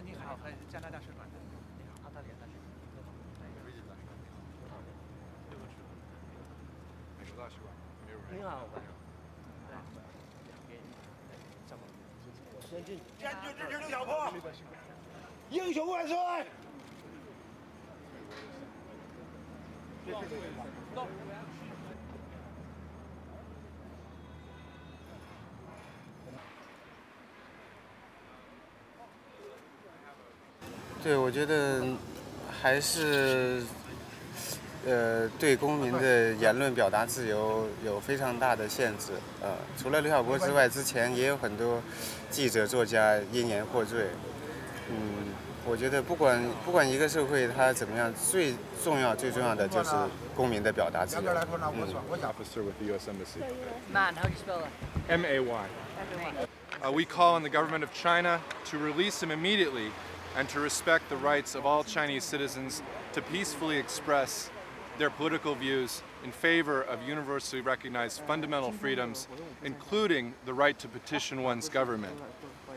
哦，你好，加拿大使馆的，你好，澳大利亚大使馆，你好，瑞士大使馆，你好，六个使馆，美国大使馆，没有人。你好，我先进，坚决支持刘小波，英雄万岁！走。 对，我觉得还是对公民的言论表达自由有非常大的限制。除了刘晓波之外，之前也有很多记者、作家因言获罪。我觉得不管一个社会它怎么样，最重要的就是公民的表达自由。Officer with the U.S. Embassy. Man, how do you spell it? M A Y. We call on the government of China to release him immediately. And to respect the rights of all Chinese citizens to peacefully express their political views in favor of universally recognized fundamental freedoms, including the right to petition one's government.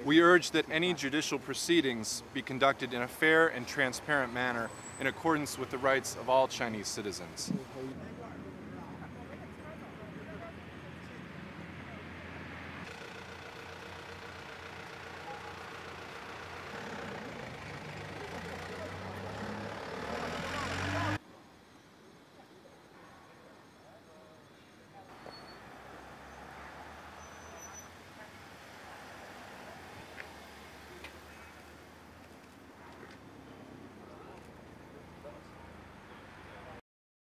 We urge that any judicial proceedings be conducted in a fair and transparent manner in accordance with the rights of all Chinese citizens.